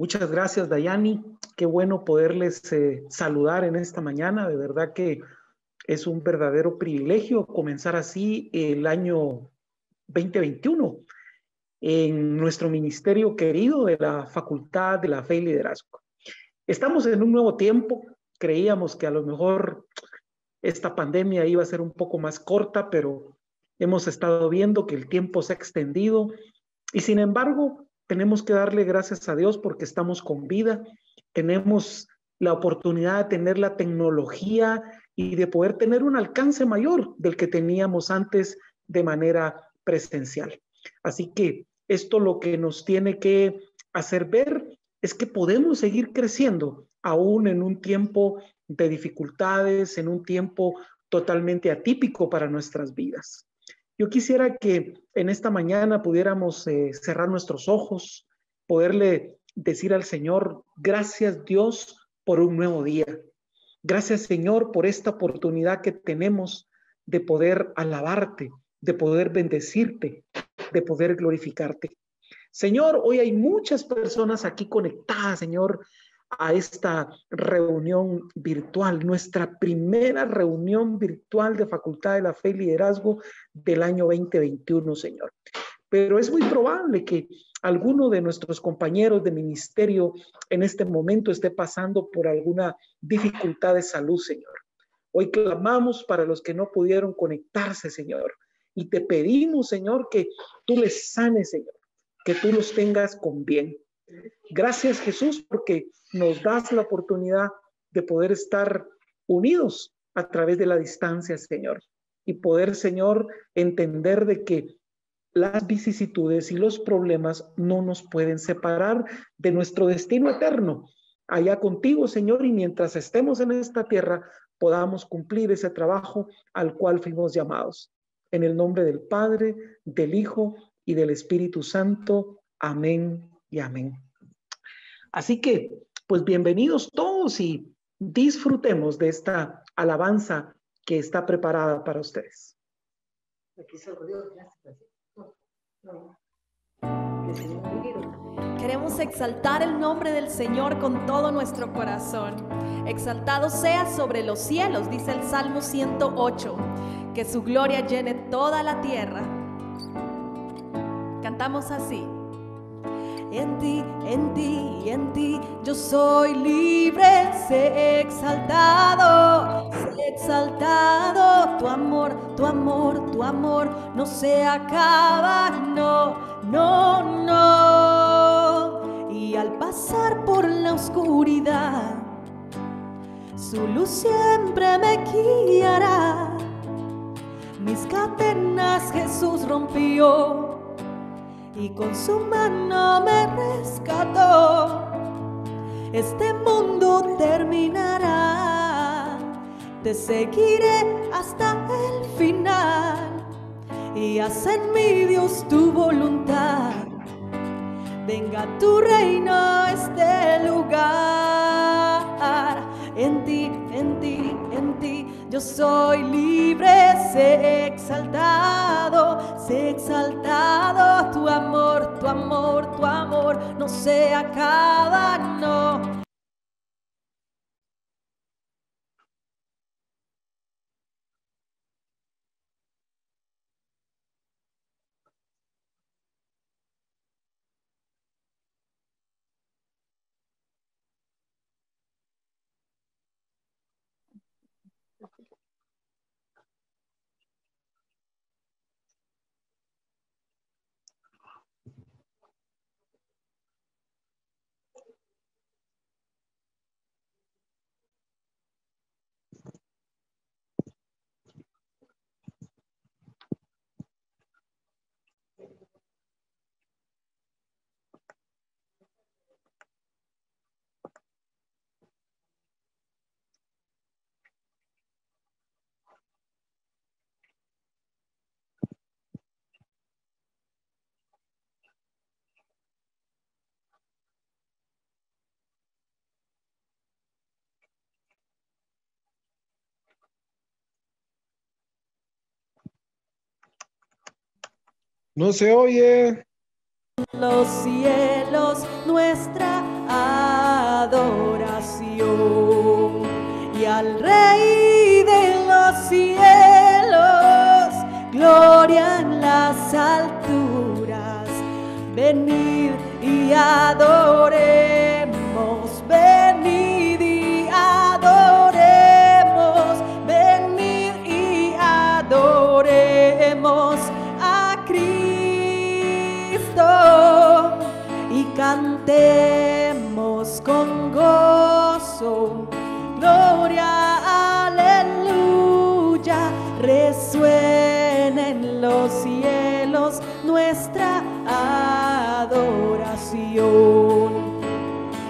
Muchas gracias, Dajanny. Qué bueno poderles saludar en esta mañana. De verdad que es un verdadero privilegio comenzar así el año 2021 en nuestro ministerio querido de la Facultad de la Fe y Liderazgo. Estamos en un nuevo tiempo. Creíamos que a lo mejor esta pandemia iba a ser un poco más corta, pero hemos estado viendo que el tiempo se ha extendido y sin embargo tenemos que darle gracias a Dios porque estamos con vida, tenemos la oportunidad de tener la tecnología y de poder tener un alcance mayor del que teníamos antes de manera presencial. Así que esto lo que nos tiene que hacer ver es que podemos seguir creciendo aún en un tiempo de dificultades, en un tiempo totalmente atípico para nuestras vidas. Yo quisiera que en esta mañana pudiéramos cerrar nuestros ojos, poderle decir al Señor, gracias Dios por un nuevo día. Gracias Señor por esta oportunidad que tenemos de poder alabarte, de poder bendecirte, de poder glorificarte. Señor, hoy hay muchas personas aquí conectadas, Señor, a esta reunión virtual, nuestra primera reunión virtual de Facultad de la Fe y Liderazgo del año 2021, Señor. Pero es muy probable que alguno de nuestros compañeros de ministerio en este momento esté pasando por alguna dificultad de salud, Señor. Hoy clamamos para los que no pudieron conectarse, Señor, y te pedimos, Señor, que tú les sanes, Señor, que tú los tengas con bien. Gracias, Jesús, porque nos das la oportunidad de poder estar unidos a través de la distancia, Señor, y poder, Señor, entender de que las vicisitudes y los problemas no nos pueden separar de nuestro destino eterno. Allá contigo, Señor, y mientras estemos en esta tierra, podamos cumplir ese trabajo al cual fuimos llamados. En el nombre del Padre, del Hijo y del Espíritu Santo. Amén y amén. Así que, pues bienvenidos todos y disfrutemos de esta alabanza que está preparada para ustedes. Queremos exaltar el nombre del Señor con todo nuestro corazón. Exaltado sea sobre los cielos, dice el Salmo 108, que su gloria llene toda la tierra. Cantamos así. En ti, en ti, en ti, yo soy libre, sé exaltado, tu amor, tu amor, tu amor, no se acaba, no, no, no. Y al pasar por la oscuridad, su luz siempre me guiará, mis cadenas Jesús rompió, y con su mano me rescató. Este mundo terminará, te seguiré hasta el final, y haz en mí, Dios, tu voluntad. Venga tu reino a este lugar. En ti, en ti, en ti, yo soy libre, sé exaltado, tu amor, tu amor, tu amor, no se acaba, no. No se oye. Los cielos, nuestra alma. al Rey de los cielos, gloria en las alturas, venid y adoremos, venid y adoremos, venid y adoremos a Cristo y cantemos con gozo, gloria, aleluya, resuena en los cielos nuestra adoración.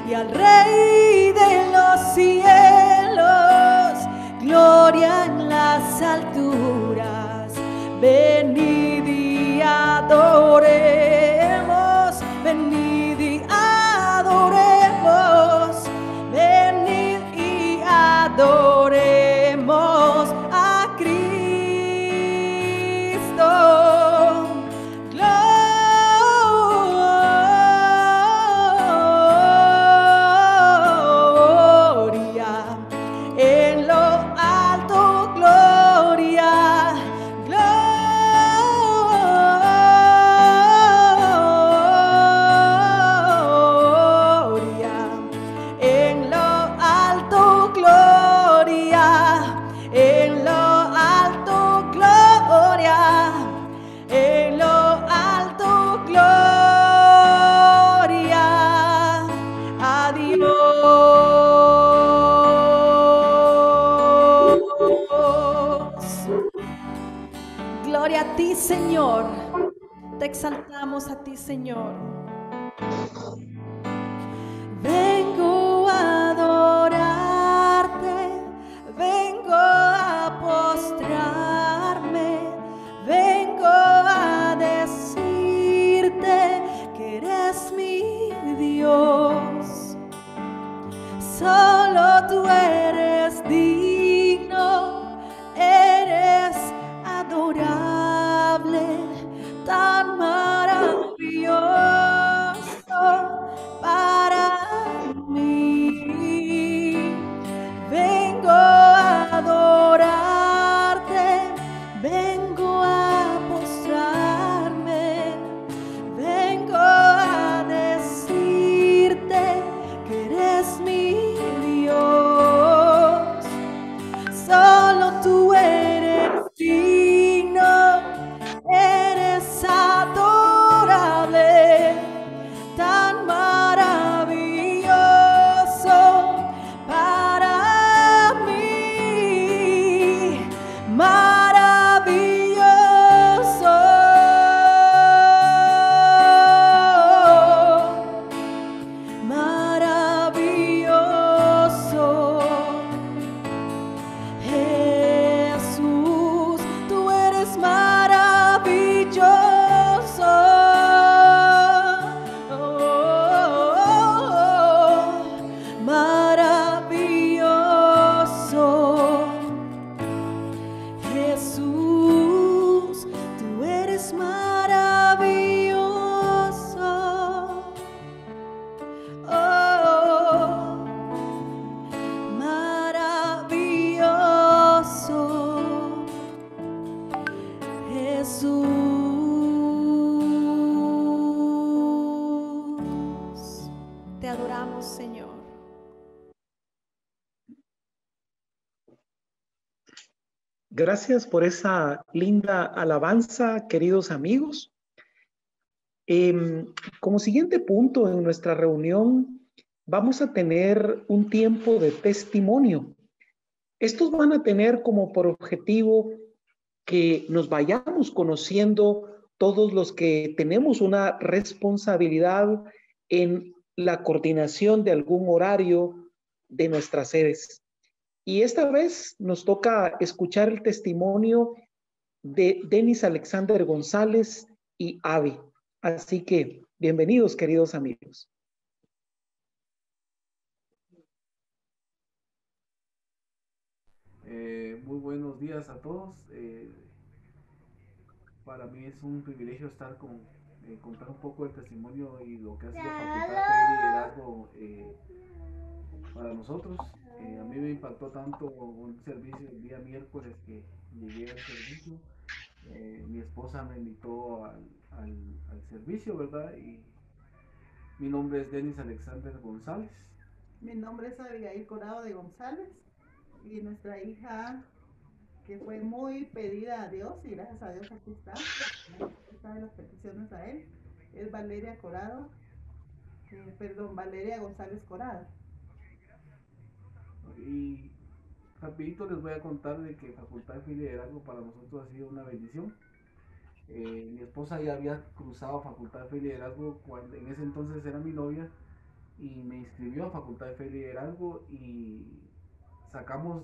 Y al Rey de los cielos, gloria en las alturas, venid y adoremos, venid y adoremos, venid y adoremos a Cristo. Señor, te exaltamos a ti, Señor. Vengo a adorarte, vengo a postrarme, vengo a decirte que eres mi Dios. Solo tú eres digno, eres adorado, tan maravilloso para mí. Vengo a adorarte, vengo a postrarme, vengo a decirte que eres mi Dios. Solo tú eres digno, eres adorable, tan maravilloso para mí, maravilloso, maravilloso. Jesús, tú eres maravilloso, maravilloso. Jesús, tú eres maravilloso, maravilloso. Jesús, te adoramos, Señor. Gracias por esa linda alabanza, queridos amigos. Como siguiente punto en nuestra reunión, vamos a tener un tiempo de testimonio. Estos van a tener como por objetivo que nos vayamos conociendo todos los que tenemos una responsabilidad en la coordinación de algún horario de nuestras sedes. Y esta vez nos toca escuchar el testimonio de Denis Alexander González y Abby. Así que bienvenidos, queridos amigos. Muy buenos días a todos. Para mí es un privilegio estar contar un poco del testimonio y lo que ha sido facultad de liderazgo para nosotros. A mí mí me impactó tanto un servicio el día miércoles que llegué al servicio. Mi esposa me invitó al servicio, ¿verdad? Y mi nombre es Denis Alexander González. Mi nombre es Abigail Corrado de González. Y nuestra hija, que fue muy pedida a Dios, y gracias a Dios aquí está, sabe las peticiones a Él, es Valeria Corrado, Valeria González Corado. Y rapidito les voy a contar de que Facultad de Liderazgo para nosotros ha sido una bendición. Mi esposa ya había cruzado Facultad de Fe y Liderazgo cuando en ese entonces era mi novia, y me inscribió a Facultad de Fe y Liderazgo, y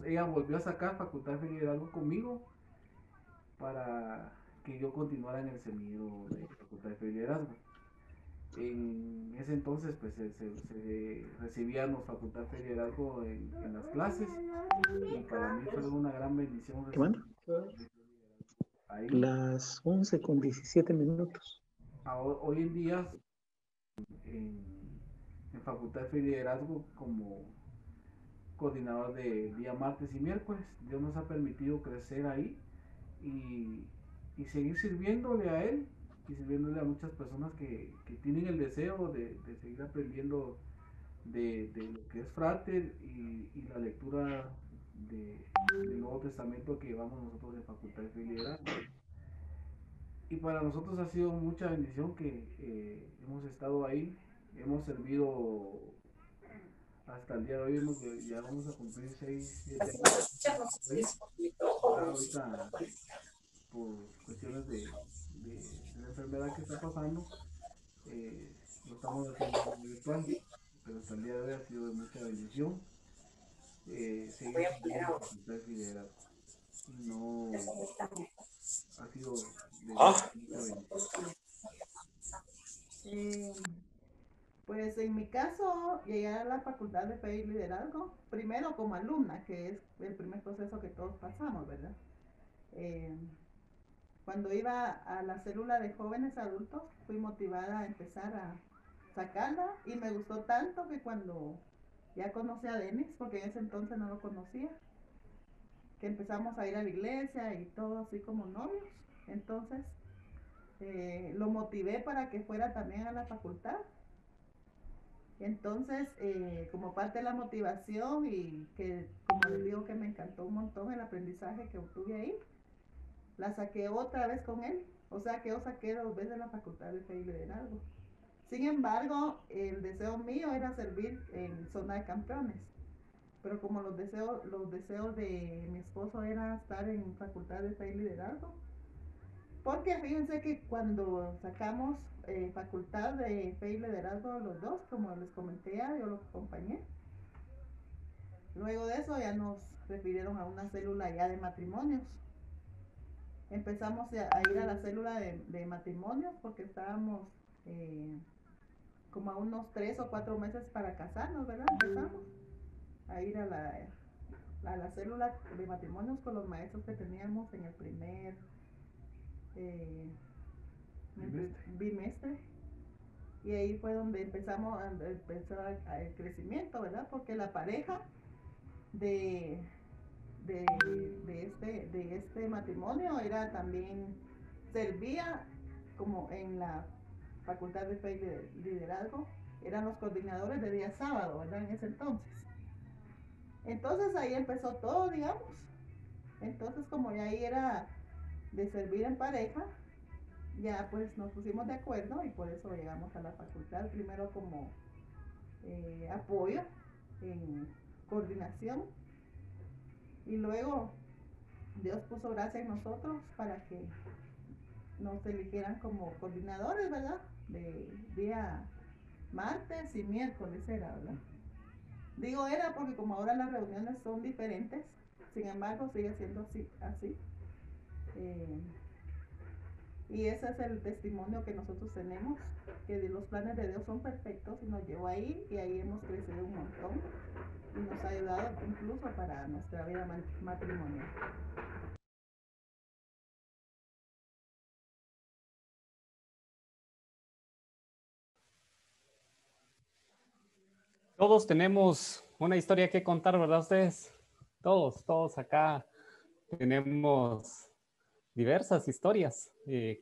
ella volvió a sacar Facultad de Fe y Liderazgo conmigo para que yo continuara en el semillero de Facultad de Fe y Liderazgo. En ese entonces pues se recibíamos Facultad de Fe y Liderazgo en las clases, y para mí fue una gran bendición. Ahí. Las 11:17 minutos. Hoy en día en Facultad de Fe y Liderazgo, como coordinador de día martes y miércoles, Dios nos ha permitido crecer ahí y seguir sirviéndole a Él y sirviéndole a muchas personas que tienen el deseo de seguir aprendiendo de lo que es frater y la lectura del Nuevo Testamento que llevamos nosotros de Facultad de Fe y Liderazgo. Y para nosotros ha sido mucha bendición que hemos estado ahí, hemos servido hasta el día de hoy, ya vamos a cumplir 6, 7 años. Ahorita, por cuestiones de la enfermedad que está pasando, lo estamos haciendo virtual, pero hasta el día de hoy ha sido de mucha bendición. Seguir Facultad de Liderazgo no ha sido pues en mi caso, llegar a la Facultad de Fe y Liderazgo primero como alumna, que es el primer proceso que todos pasamos, ¿verdad? Cuando iba a la célula de jóvenes adultos, fui motivada a empezar a sacarla, y me gustó tanto que cuando ya conocí a Denis, porque en ese entonces no lo conocía, que empezamos a ir a la iglesia y todo así como novios. Entonces lo motivé para que fuera también a la facultad. Entonces como parte de la motivación, y que como les digo que me encantó un montón el aprendizaje que obtuve ahí, la saqué otra vez con él. O sea que yo saqué 2 veces la Facultad de Fe y Liderazgo. Sin embargo, el deseo mío era servir en zona de campeones, pero como los deseos de mi esposo era estar en Facultad de Fe y Liderazgo, porque fíjense que cuando sacamos Facultad de Fe y Liderazgo los dos, como les comenté ya, yo los acompañé. Luego de eso ya nos refirieron a una célula ya de matrimonios. Empezamos a ir a la célula de matrimonios porque estábamos como a unos 3 o 4 meses para casarnos, ¿verdad? Empezamos a ir a la célula de matrimonios con los maestros que teníamos en el primer bimestre. Y ahí fue donde empezó el crecimiento, ¿verdad? Porque la pareja de este matrimonio era también, servía como en la Facultad de Fe y Liderazgo, eran los coordinadores de día sábado, ¿verdad? En ese entonces. Entonces ahí empezó todo, digamos. Entonces como ya ahí era de servir en pareja, ya pues nos pusimos de acuerdo y por eso llegamos a la facultad, primero como apoyo, en coordinación, y luego Dios puso gracia en nosotros para que nos eligieran como coordinadores, ¿verdad? De día martes y miércoles era, ¿verdad? Digo era porque como ahora las reuniones son diferentes, sin embargo sigue siendo así. Y ese es el testimonio que nosotros tenemos, que los planes de Dios son perfectos y nos llevó ahí, y ahí hemos crecido un montón y nos ha ayudado incluso para nuestra vida matrimonial. Todos tenemos una historia que contar, ¿verdad ustedes? Todos acá tenemos diversas historias.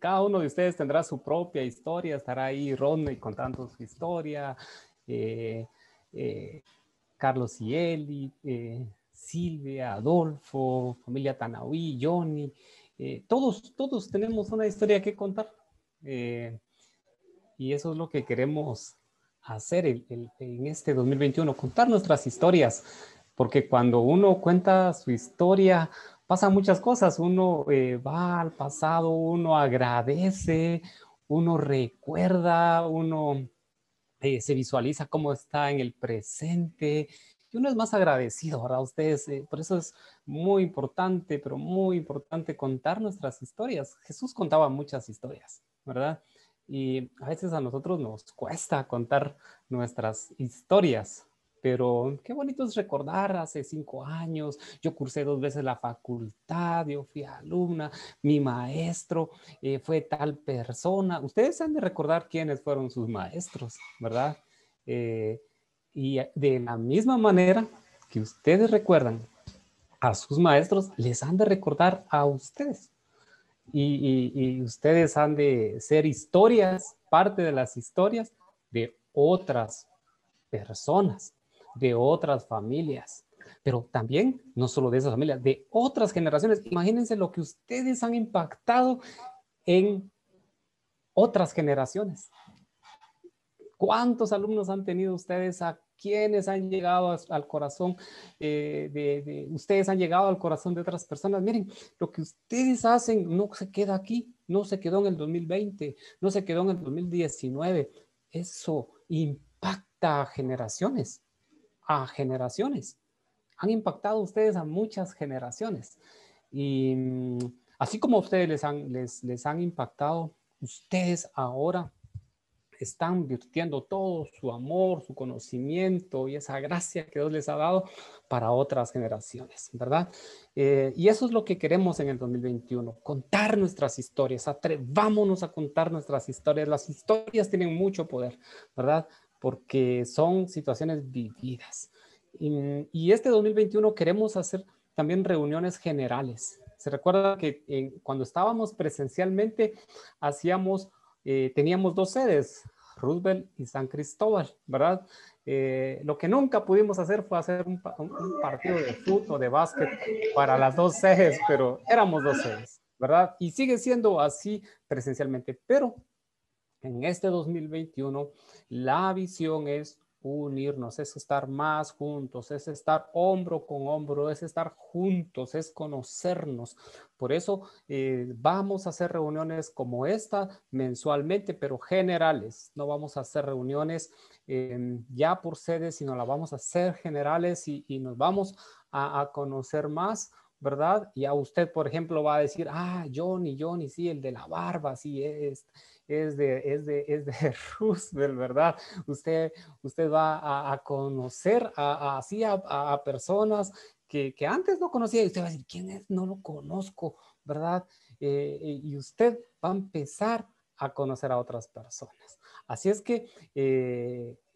Cada uno de ustedes tendrá su propia historia. Estará ahí Ronny contando su historia. Carlos y Eli, Silvia, Adolfo, familia Tanahuí, Johnny. Todos tenemos una historia que contar. Y eso es lo que queremos hacer en este 2021, contar nuestras historias, porque cuando uno cuenta su historia, pasan muchas cosas. Uno va al pasado, uno agradece, uno recuerda, uno se visualiza cómo está en el presente, y uno es más agradecido, ¿verdad? Ustedes, por eso es muy importante, pero muy importante contar nuestras historias. Jesús contaba muchas historias, ¿verdad? Y a veces a nosotros nos cuesta contar nuestras historias, pero qué bonito es recordar: hace 5 años, yo cursé 2 veces la facultad, yo fui alumna, mi maestro fue tal persona. Ustedes han de recordar quiénes fueron sus maestros, ¿verdad? Y de la misma manera que ustedes recuerdan a sus maestros, les han de recordar a ustedes. Y ustedes han de ser historias, parte de las historias de otras personas, de otras familias. Pero también, no solo de esas familias, de otras generaciones. Imagínense lo que ustedes han impactado en otras generaciones. ¿Cuántos alumnos han tenido ustedes? ¿A quiénes han llegado al corazón? Ustedes han llegado al corazón de otras personas. Miren, lo que ustedes hacen no se queda aquí, no se quedó en el 2020, no se quedó en el 2019. Eso impacta a generaciones, a generaciones. Han impactado ustedes a muchas generaciones. Y así como ustedes les han impactado, ustedes ahora están virtiendo todo su amor, su conocimiento y esa gracia que Dios les ha dado para otras generaciones, ¿verdad? Y eso es lo que queremos en el 2021, contar nuestras historias. Atrevámonos a contar nuestras historias. Las historias tienen mucho poder, ¿verdad? Porque son situaciones vividas. Y este 2021 queremos hacer también reuniones generales. Se recuerda que cuando estábamos presencialmente teníamos 2 sedes, Roosevelt y San Cristóbal, ¿verdad? Lo que nunca pudimos hacer fue hacer un partido de fútbol, de básquet para las 2 sedes, pero éramos 2 sedes, ¿verdad? Y sigue siendo así presencialmente, pero en este 2021 la visión es unirnos, es estar más juntos, es estar hombro con hombro, es estar juntos, es conocernos. Por eso vamos a hacer reuniones como esta mensualmente, pero generales. No vamos a hacer reuniones ya por sedes, sino las vamos a hacer generales y nos vamos a conocer más, ¿verdad? Y a usted, por ejemplo, va a decir: ah, Johnny, sí, el de la barba, sí, es de Roosevelt, ¿verdad? Usted va a conocer a personas que antes no conocía, y usted va a decir: ¿quién es? No lo conozco, ¿verdad? Y usted va a empezar a conocer a otras personas. Así es que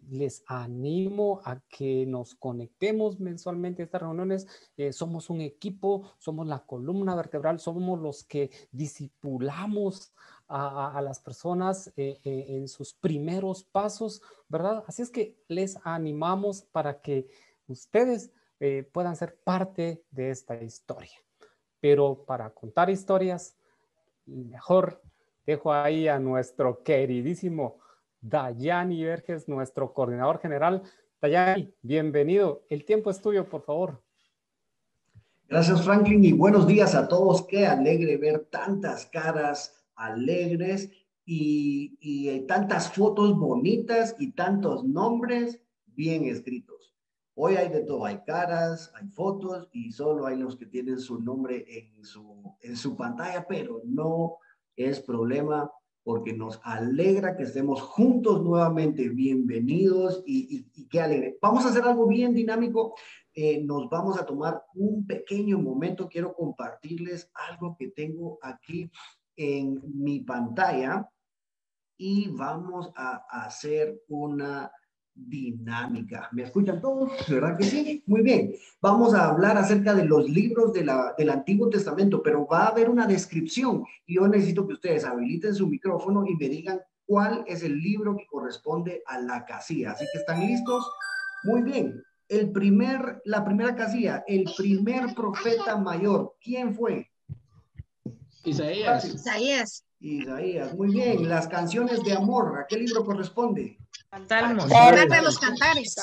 les animo a que nos conectemos mensualmente a estas reuniones. Somos un equipo, somos la columna vertebral, somos los que discipulamos a las personas en sus primeros pasos, ¿verdad? Así es que les animamos para que ustedes puedan ser parte de esta historia. Pero para contar historias, mejor dejo ahí a nuestro queridísimo Dajanny Berges, nuestro coordinador general. Dajanny, bienvenido. El tiempo es tuyo, por favor. Gracias, Franklin, y buenos días a todos. Qué alegre ver tantas caras alegres y tantas fotos bonitas y tantos nombres bien escritos. Hoy hay de todo, hay caras, hay fotos, y solo hay los que tienen su nombre en su pantalla, pero no es problema, porque nos alegra que estemos juntos nuevamente. Bienvenidos y qué alegre. Vamos a hacer algo bien dinámico. Nos vamos a tomar un pequeño momento. Quiero compartirles algo que tengo aquí en mi pantalla y vamos a hacer una dinámica. ¿Me escuchan todos? ¿Verdad que sí? Muy bien. Vamos a hablar acerca de los libros de del Antiguo Testamento, pero va a haber una descripción y yo necesito que ustedes habiliten su micrófono y me digan cuál es el libro que corresponde a la casilla. Así que, ¿están listos? Muy bien. La primera casilla, el primer profeta mayor, ¿quién fue? Isaías. Isaías. Isaías, muy bien. Las canciones de amor, ¿a qué libro corresponde? Salmos. Los cantares.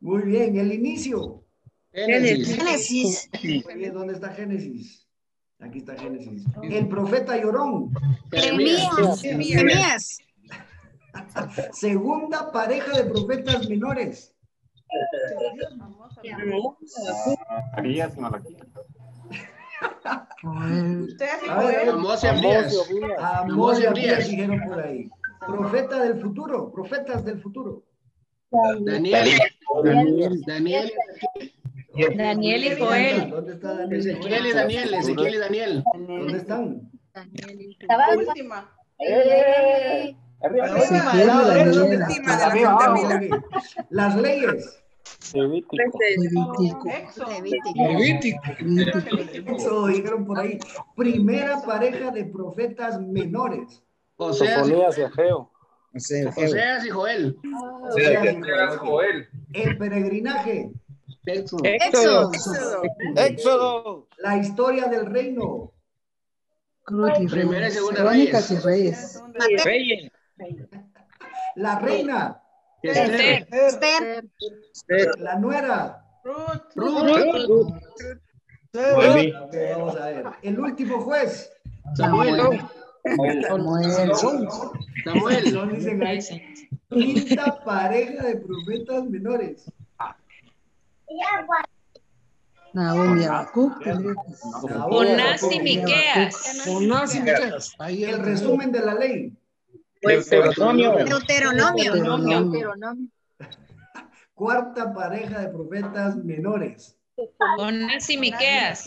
Muy bien, el inicio. Génesis. Muy bien, ¿dónde está Génesis? Aquí está Génesis. El profeta llorón. Jeremías. Segunda pareja de profetas menores. Elías y Malaquías. Amós y Abdías dijeron por ahí. Profeta del futuro, profetas del futuro. Daniel y Joel. ¿Dónde está Daniel? Ezequiel y Daniel. ¿Dónde están? La última. Las leyes. Levítico. Eso dijeron por ahí. Primera pareja de profetas menores. Oseas y Joel. El peregrinaje. Éxodo. La historia del reino. Primera y segunda Reyes. La reina. Esther. La nuera. Ruth. Vamos a ver. El último juez. Samuel. No dicen ahí. Quinta pareja de profetas menores. Jonás y Miqueas. El resumen de la ley. Deuteronomio. Cuarta pareja de profetas menores. Jonás y Miqueas.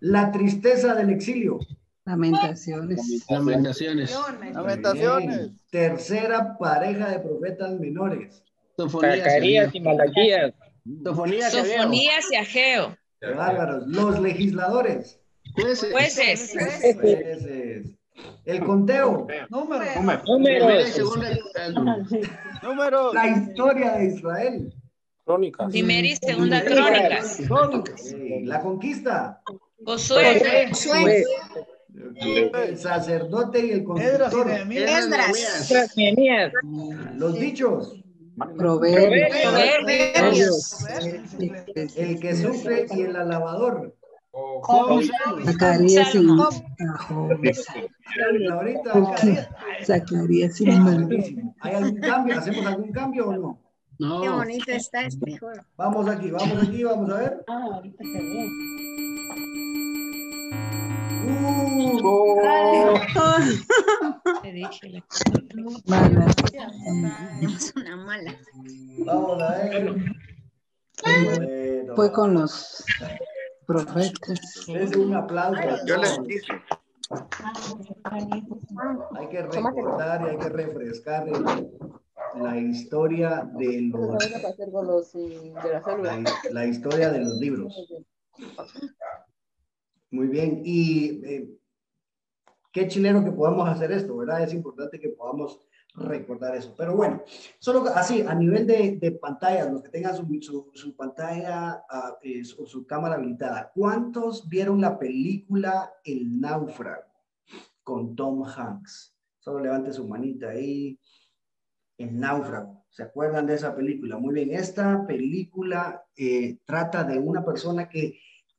La tristeza del exilio. Lamentaciones. Tercera pareja de profetas menores. Zacarías y Malaquías. Sofonías y Ageo. Bárbaros. Los legisladores. Jueces. El conteo. Números. La historia de Israel. Crónicas. Primera y segunda Crónicas. Sí. La conquista. Josué. El sacerdote y el constructor. Esdras. Los dichos. Proverbios. El que sufre y el alabador. ¿Hay algún cambio? ¿Hacemos algún cambio o no? No. Qué bonito está este juego. Vamos aquí, vamos a ver. Ahorita se ve. Es una mala. Vamos a ver. Bueno. Fue con los profetas. Es un aplauso. Yo les dije. Hay que recordar y hay que refrescar la historia de la historia de los libros. Muy bien. Y qué chileno que podamos hacer esto, ¿verdad? Es importante que podamos recordar eso. Pero bueno, solo así, a nivel de pantalla, los que tengan su pantalla o su cámara habilitada, ¿cuántos vieron la película El Náufrago con Tom Hanks? Solo levante su manita ahí. El Náufrago. ¿Se acuerdan de esa película? Muy bien, esta película trata de una persona que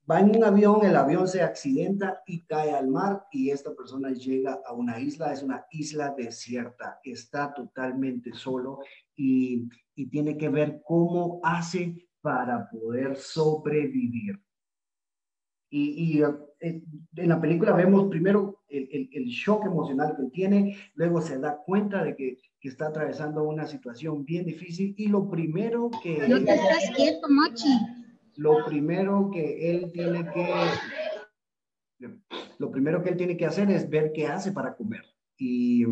va en un avión, el avión se accidenta y cae al mar y esta persona llega a una isla, es una isla desierta, está totalmente solo y tiene que ver cómo hace para poder sobrevivir. Y en la película vemos primero el shock emocional que tiene, luego se da cuenta de que está atravesando una situación bien difícil y lo primero que... No te estás quieto, Mochi. Lo primero que él tiene que hacer es ver qué hace para comer. Y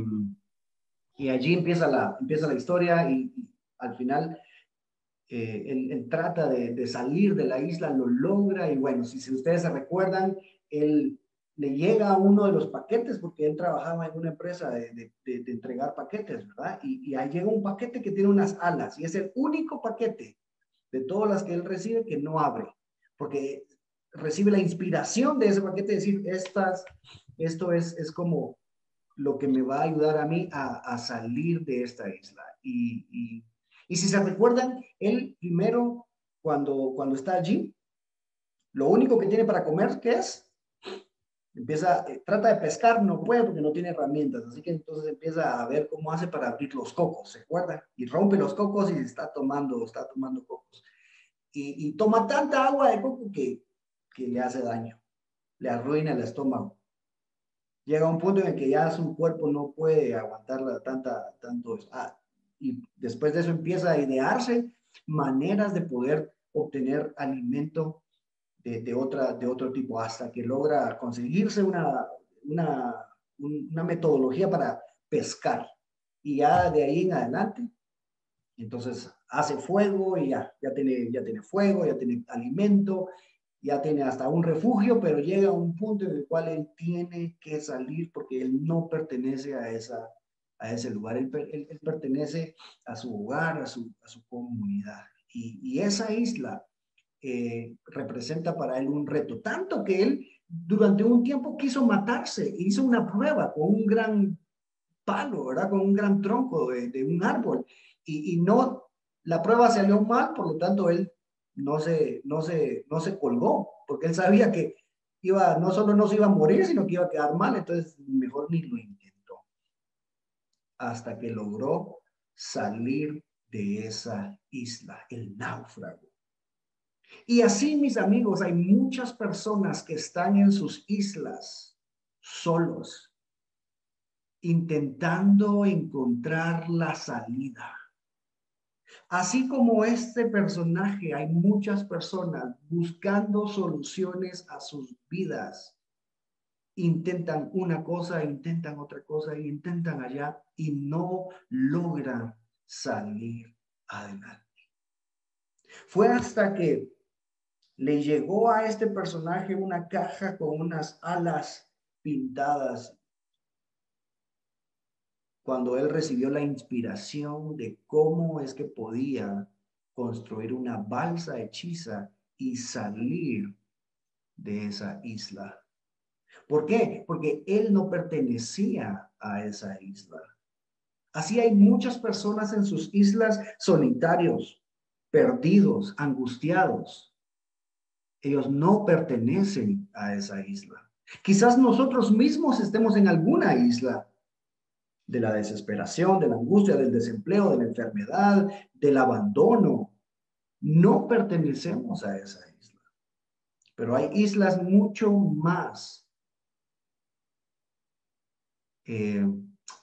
Y allí empieza la historia y al final él trata de salir de la isla, lo logra. Y bueno, si ustedes se recuerdan, él le llega a uno de los paquetes, porque él trabajaba en una empresa de entregar paquetes, ¿verdad? Y ahí llega un paquete que tiene unas alas, y es el único paquete de todas las que él recibe que no abre, porque recibe la inspiración de ese paquete de decir, esto es como lo que me va a ayudar a mí a salir de esta isla. Y si se recuerdan, él primero, cuando está allí, lo único que tiene para comer, ¿qué es? Trata de pescar, no puede porque no tiene herramientas, así que entonces empieza a ver cómo hace para abrir los cocos, ¿se acuerdan? Y rompe los cocos y está tomando cocos. Y toma tanta agua de coco que le hace daño, le arruina el estómago. Llega un punto en el que ya su cuerpo no puede aguantar tanto. Y después de eso empieza a idearse maneras de poder obtener alimento de otro tipo, hasta que logra conseguirse una metodología para pescar. Y ya de ahí en adelante, entonces hace fuego y ya tiene fuego, ya tiene alimento, ya tiene hasta un refugio, pero llega a un punto en el cual él tiene que salir porque él no pertenece a ese lugar. Él pertenece a su hogar, a su comunidad. Y esa isla representa para él un reto, tanto que él durante un tiempo quiso matarse, hizo una prueba con un gran palo, ¿verdad? Con un gran tronco de un árbol, y no, la prueba salió mal, por lo tanto él no se colgó, porque él sabía que no solo no se iba a morir, sino que iba a quedar mal, entonces mejor ni lo intentó, hasta que logró salir de esa isla, el náufrago. Y así, mis amigos, hay muchas personas que están en sus islas, solos, intentando encontrar la salida. Así como este personaje, hay muchas personas buscando soluciones a sus vidas. Intentan una cosa, intentan otra cosa, intentan allá y no logran salir adelante. Fue hasta que le llegó a este personaje una caja con unas alas pintadas, cuando él recibió la inspiración de cómo es que podía construir una balsa hechiza y salir de esa isla. ¿Por qué? Porque él no pertenecía a esa isla. Así hay muchas personas en sus islas, solitarios, perdidos, angustiados. Ellos no pertenecen a esa isla. Quizás nosotros mismos estemos en alguna isla de la desesperación, de la angustia, del desempleo, de la enfermedad, del abandono. No pertenecemos a esa isla. Pero hay islas mucho más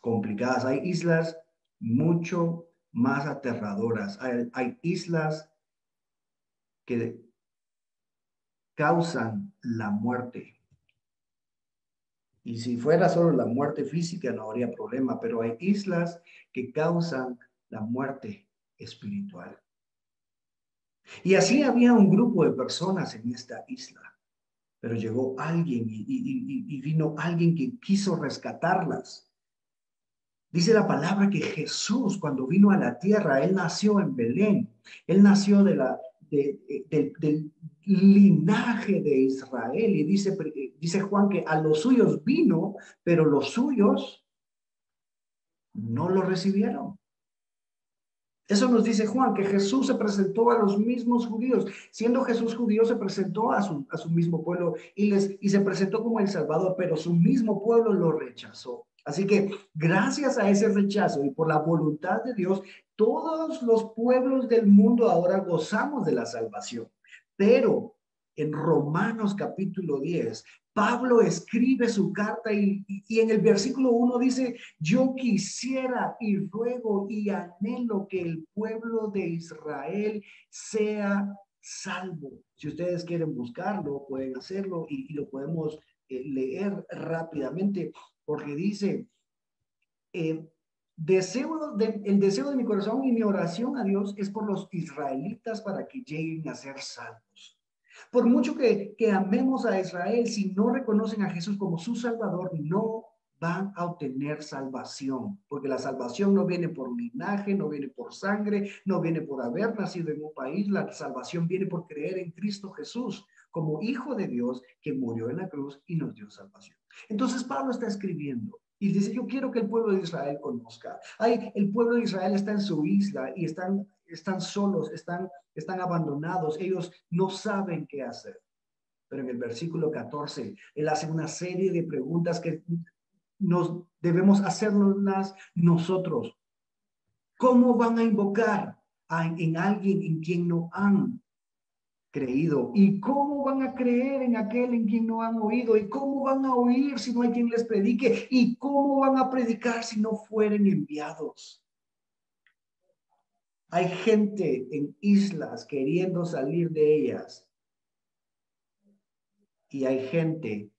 complicadas. Hay islas mucho más aterradoras. Hay islas que causan la muerte. Y si fuera solo la muerte física no habría problema, pero hay islas que causan la muerte espiritual. Y así había un grupo de personas en esta isla, pero llegó alguien y vino alguien que quiso rescatarlas. Dice la palabra que Jesús, cuando vino a la tierra, él nació en Belén, él nació del linaje de Israel, y dice Juan que a los suyos vino, pero los suyos no lo recibieron. Eso nos dice Juan, que Jesús se presentó a los mismos judíos, siendo Jesús judío se presentó a su mismo pueblo y se presentó como el Salvador, pero su mismo pueblo lo rechazó. Así que gracias a ese rechazo y por la voluntad de Dios, todos los pueblos del mundo ahora gozamos de la salvación. Pero en Romanos capítulo 10, Pablo escribe su carta y en el versículo 1 dice, yo quisiera y ruego y anhelo que el pueblo de Israel sea salvo. Si ustedes quieren buscarlo, pueden hacerlo y lo podemos leer rápidamente, porque dice, El deseo de mi corazón y mi oración a Dios es por los israelitas para que lleguen a ser salvos. Por mucho que amemos a Israel, si no reconocen a Jesús como su Salvador, no van a obtener salvación, porque la salvación no viene por linaje, no viene por sangre, no viene por haber nacido en un país. La salvación viene por creer en Cristo Jesús como Hijo de Dios que murió en la cruz y nos dio salvación. Entonces Pablo está escribiendo y dice, yo quiero que el pueblo de Israel conozca. Ay, el pueblo de Israel está en su isla y están solos, están abandonados, ellos no saben qué hacer. Pero en el versículo 14, él hace una serie de preguntas que nos debemos hacerlas nosotros. ¿Cómo van a invocar en alguien en quien no han creído? ¿Y cómo van a creer en aquel en quien no han oído? ¿Y cómo van a oír si no hay quien les predique? ¿Y cómo van a predicar si no fueren enviados? Hay gente en islas queriendo salir de ellas. Y hay gente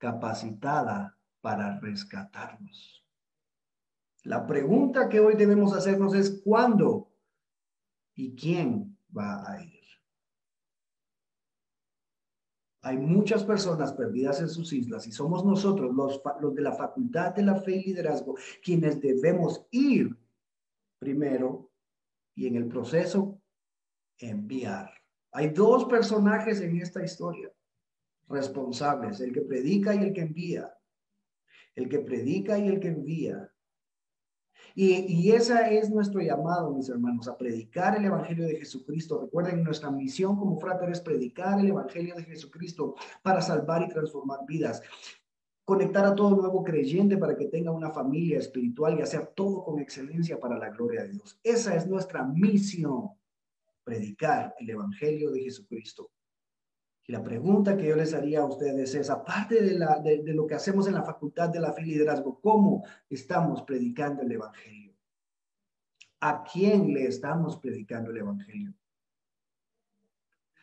capacitada para rescatarnos. La pregunta que hoy debemos hacernos es ¿cuándo y quién va a ir? Hay muchas personas perdidas en sus islas y somos nosotros, los de la Facultad de la Fe y Liderazgo, quienes debemos ir primero y en el proceso enviar. Hay dos personajes en esta historia responsables, el que predica y el que envía, el que predica y el que envía. Y ese es nuestro llamado, mis hermanos, a predicar el Evangelio de Jesucristo. Recuerden, nuestra misión como frater es predicar el Evangelio de Jesucristo para salvar y transformar vidas. Conectar a todo nuevo creyente para que tenga una familia espiritual y hacer todo con excelencia para la gloria de Dios. Esa es nuestra misión, predicar el Evangelio de Jesucristo. Y la pregunta que yo les haría a ustedes es, aparte de lo que hacemos en la Facultad de la Fe y Liderazgo, ¿cómo estamos predicando el Evangelio? ¿A quién le estamos predicando el Evangelio?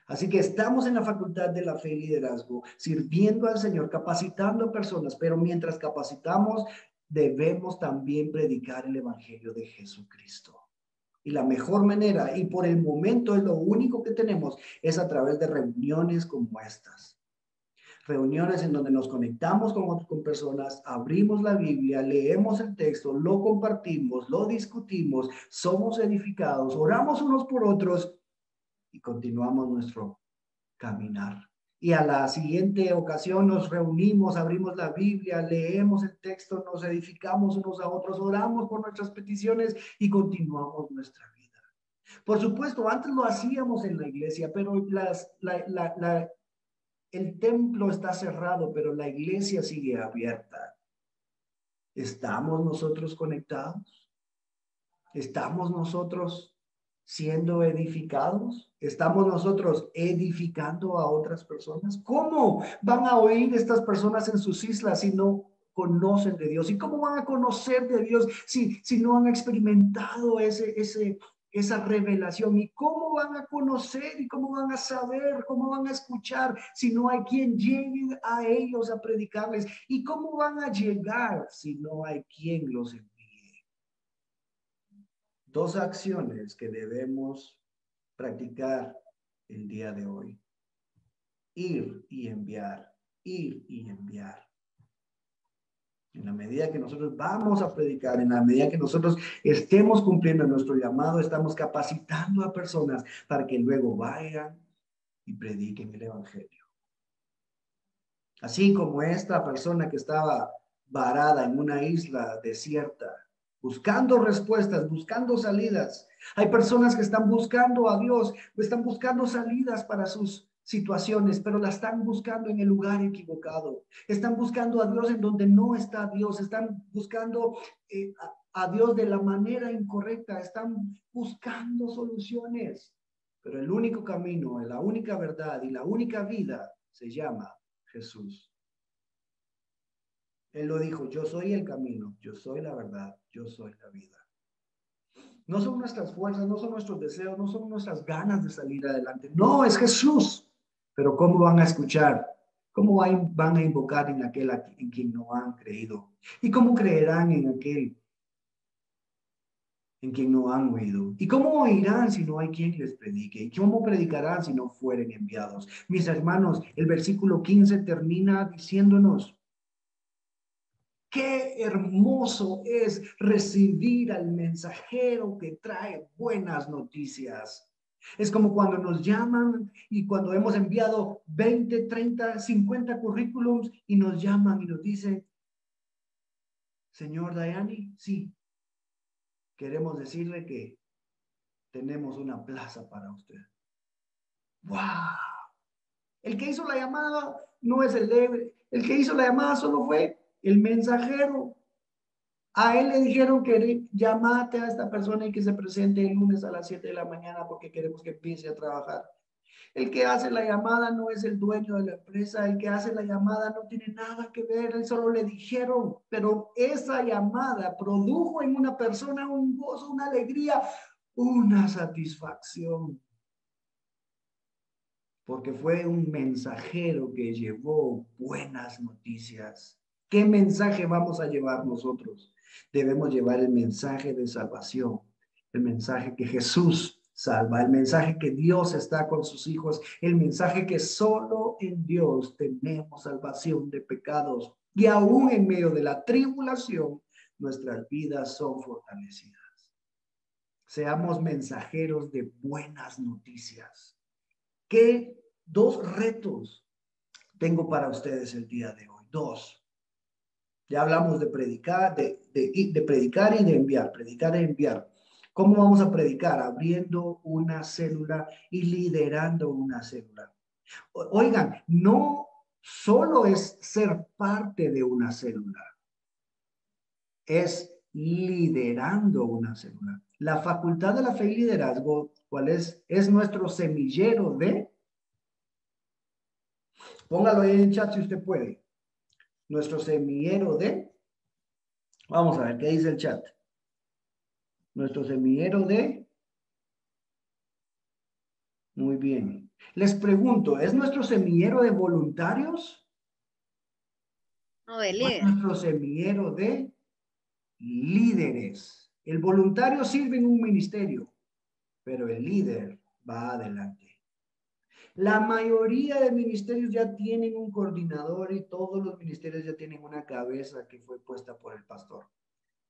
Así que estamos en la Facultad de la Fe y Liderazgo, sirviendo al Señor, capacitando personas, pero mientras capacitamos, debemos también predicar el Evangelio de Jesucristo. Y la mejor manera, y por el momento es lo único que tenemos, es a través de reuniones como estas. Reuniones en donde nos conectamos con personas, abrimos la Biblia, leemos el texto, lo compartimos, lo discutimos, somos edificados, oramos unos por otros y continuamos nuestro caminar. Y a la siguiente ocasión nos reunimos, abrimos la Biblia, leemos el texto, nos edificamos unos a otros, oramos por nuestras peticiones y continuamos nuestra vida. Por supuesto, antes lo hacíamos en la iglesia, pero el templo está cerrado, pero la iglesia sigue abierta. ¿Estamos nosotros conectados? ¿Estamos nosotros siendo edificados? ¿Estamos nosotros edificando a otras personas? ¿Cómo van a oír estas personas en sus islas si no conocen de Dios? ¿Y cómo van a conocer de Dios si no han experimentado esa revelación? ¿Y cómo van a conocer y cómo van a saber, cómo van a escuchar si no hay quien llegue a ellos a predicarles? ¿Y cómo van a llegar si no hay quien los envíe? Dos acciones que debemos practicar el día de hoy. Ir y enviar. Ir y enviar. En la medida que nosotros vamos a predicar, en la medida que nosotros estemos cumpliendo nuestro llamado, estamos capacitando a personas para que luego vayan y prediquen el Evangelio. Así como esta persona que estaba varada en una isla desierta, buscando respuestas, buscando salidas. Hay personas que están buscando a Dios, están buscando salidas para sus situaciones, pero la están buscando en el lugar equivocado. Están buscando a Dios en donde no está Dios. Están buscando a Dios de la manera incorrecta. Están buscando soluciones. Pero el único camino, la única verdad y la única vida se llama Jesús. Él lo dijo, yo soy el camino, yo soy la verdad, yo soy la vida. No son nuestras fuerzas, no son nuestros deseos, no son nuestras ganas de salir adelante. No, es Jesús. Pero ¿cómo van a escuchar? ¿Cómo van a invocar en aquel en quien no han creído? ¿Y cómo creerán en aquel en quien no han oído? ¿Y cómo oirán si no hay quien les predique? ¿Y cómo predicarán si no fueren enviados? Mis hermanos, el versículo 15 termina diciéndonos: qué hermoso es recibir al mensajero que trae buenas noticias. Es como cuando nos llaman y cuando hemos enviado 20, 30, 50 currículums y nos llaman y nos dicen: señor Dajanny, sí, queremos decirle que tenemos una plaza para usted. ¡Wow! El que hizo la llamada no es el débil. El que hizo la llamada solo fue el mensajero. A él le dijeron que llámate a esta persona y que se presente el lunes a las 7 de la mañana porque queremos que empiece a trabajar. El que hace la llamada no es el dueño de la empresa. El que hace la llamada no tiene nada que ver. Él solo le dijeron, pero esa llamada produjo en una persona un gozo, una alegría, una satisfacción. Porque fue un mensajero que llevó buenas noticias. ¿Qué mensaje vamos a llevar nosotros? Debemos llevar el mensaje de salvación, el mensaje que Jesús salva, el mensaje que Dios está con sus hijos, el mensaje que solo en Dios tenemos salvación de pecados, y aún en medio de la tribulación, nuestras vidas son fortalecidas. Seamos mensajeros de buenas noticias. ¿Qué dos retos tengo para ustedes el día de hoy? Dos. Ya hablamos de predicar, de predicar y de enviar, predicar e enviar. ¿Cómo vamos a predicar? Abriendo una célula y liderando una célula. Oigan, no solo es ser parte de una célula, es liderando una célula. La facultad de la fe y liderazgo, ¿cuál es? Es nuestro semillero de... Póngalo ahí en el chat si usted puede. Nuestro semillero de... Vamos a ver qué dice el chat. Nuestro semillero de... Muy bien. Les pregunto, ¿es nuestro semillero de voluntarios? No, de líderes. ¿O es nuestro semillero de líderes? El voluntario sirve en un ministerio, pero el líder va adelante. La mayoría de ministerios ya tienen un coordinador y todos los ministerios ya tienen una cabeza que fue puesta por el pastor.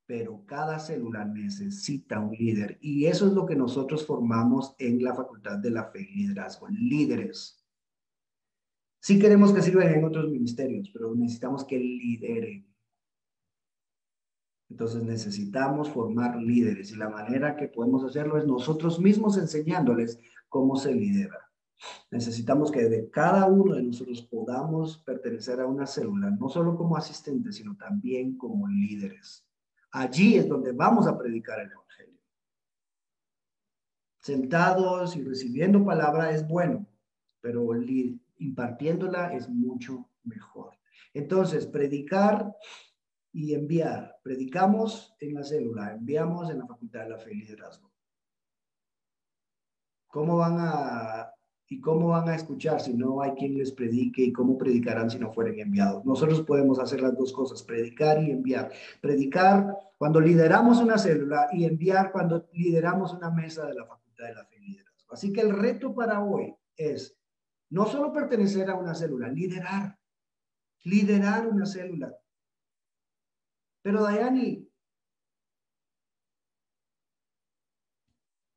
Pero cada célula necesita un líder y eso es lo que nosotros formamos en la Facultad de la Fe y Liderazgo, líderes. Sí queremos que sirvan en otros ministerios, pero necesitamos que lideren. Entonces necesitamos formar líderes y la manera que podemos hacerlo es nosotros mismos enseñándoles cómo se lidera. Necesitamos que de cada uno de nosotros podamos pertenecer a una célula, no solo como asistentes, sino también como líderes. Allí es donde vamos a predicar el evangelio. Sentados y recibiendo palabra es bueno, pero impartiéndola es mucho mejor. Entonces, predicar y enviar. Predicamos en la célula, enviamos en la Facultad de la Fe y Liderazgo. ¿Cómo van a escuchar si no hay quien les predique? ¿Y cómo predicarán si no fueren enviados? Nosotros podemos hacer las dos cosas, predicar y enviar. Predicar cuando lideramos una célula y enviar cuando lideramos una mesa de la Facultad de la Fe y Liderazgo. Así que el reto para hoy es no solo pertenecer a una célula, liderar. Liderar una célula. Pero Dajanny,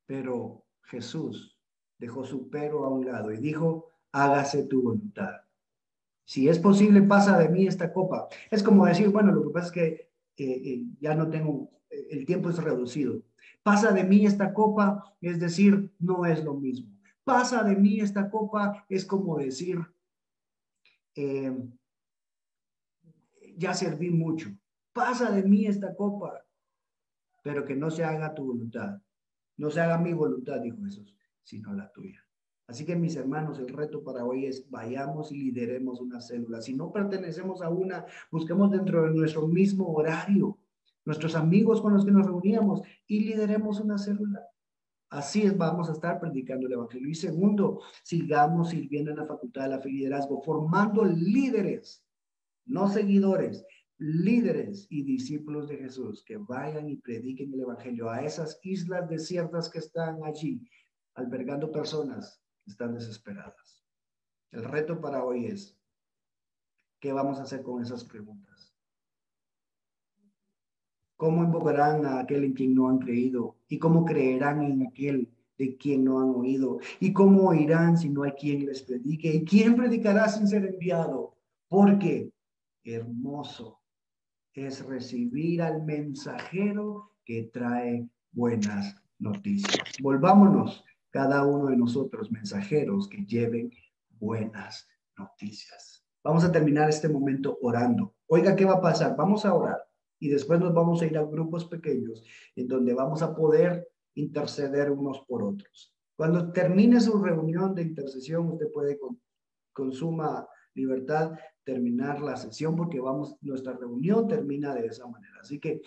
pero Jesús dejó su pero a un lado y dijo: hágase tu voluntad. Si es posible, pasa de mí esta copa. Es como decir, bueno, lo que pasa es que ya no tengo, el tiempo es reducido. Pasa de mí esta copa, es decir, no es lo mismo. Pasa de mí esta copa es como decir, ya serví mucho. Pasa de mí esta copa, pero que no se haga tu voluntad. No se haga mi voluntad, dijo Jesús, sino la tuya. Así que, mis hermanos, el reto para hoy es vayamos y lideremos una célula. Si no pertenecemos a una, busquemos dentro de nuestro mismo horario, nuestros amigos con los que nos reuníamos y lideremos una célula. Así es, vamos a estar predicando el evangelio. Y segundo, sigamos sirviendo en la facultad de la fe y liderazgo, formando líderes, no seguidores, líderes y discípulos de Jesús que vayan y prediquen el evangelio a esas islas desiertas que están allí, albergando personas que están desesperadas. El reto para hoy es, ¿qué vamos a hacer con esas preguntas? ¿Cómo invocarán a aquel en quien no han creído? ¿Y cómo creerán en aquel de quien no han oído? ¿Y cómo oirán si no hay quien les predique? ¿Y quién predicará sin ser enviado? Porque hermoso es recibir al mensajero que trae buenas noticias. Volvámonos cada uno de nosotros mensajeros que lleven buenas noticias. Vamos a terminar este momento orando. Oiga, ¿qué va a pasar? Vamos a orar. Y después nos vamos a ir a grupos pequeños en donde vamos a poder interceder unos por otros. Cuando termine su reunión de intercesión, usted puede con suma libertad terminar la sesión, porque nuestra reunión termina de esa manera. Así que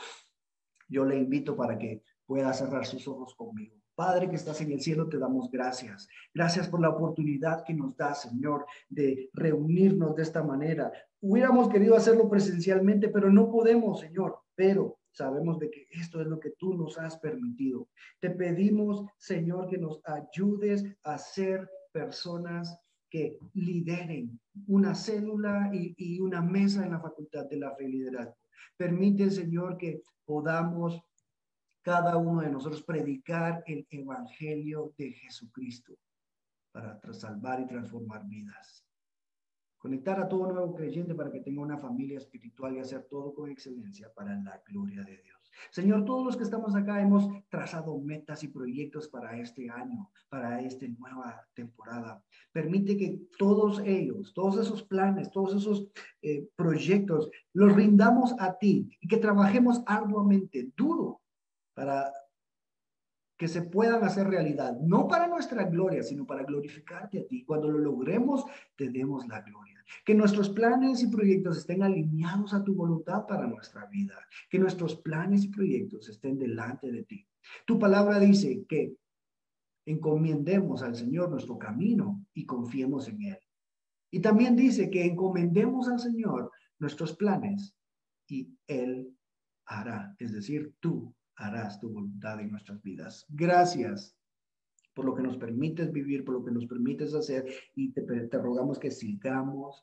yo le invito para que pueda cerrar sus ojos conmigo. Padre que estás en el cielo, te damos gracias. Gracias por la oportunidad que nos da, Señor, de reunirnos de esta manera. Hubiéramos querido hacerlo presencialmente, pero no podemos, Señor. Pero sabemos de que esto es lo que tú nos has permitido. Te pedimos, Señor, que nos ayudes a ser personas que lideren una célula y una mesa en la facultad de la fe y liderazgo. Permite, Señor, que podamos cada uno de nosotros predicar el evangelio de Jesucristo para salvar y transformar vidas. Conectar a todo nuevo creyente para que tenga una familia espiritual y hacer todo con excelencia para la gloria de Dios. Señor, todos los que estamos acá hemos trazado metas y proyectos para este año, para esta nueva temporada. Permite que todos ellos, todos esos planes, todos esos proyectos, los rindamos a ti y que trabajemos arduamente, duro, para que se puedan hacer realidad, no para nuestra gloria, sino para glorificarte a ti. Cuando lo logremos, te demos la gloria. Que nuestros planes y proyectos estén alineados a tu voluntad para nuestra vida. Que nuestros planes y proyectos estén delante de ti. Tu palabra dice que encomendemos al Señor nuestro camino y confiemos en Él. Y también dice que encomendemos al Señor nuestros planes y Él hará, es decir, tú harás tu voluntad en nuestras vidas. Gracias por lo que nos permites vivir, por lo que nos permites hacer, y te rogamos que sigamos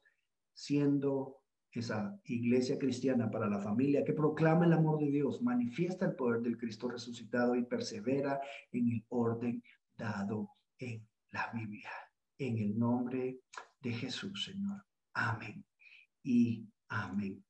siendo esa iglesia cristiana para la familia que proclama el amor de Dios, manifiesta el poder del Cristo resucitado y persevera en el orden dado en la Biblia. En el nombre de Jesús, Señor. Amén y amén.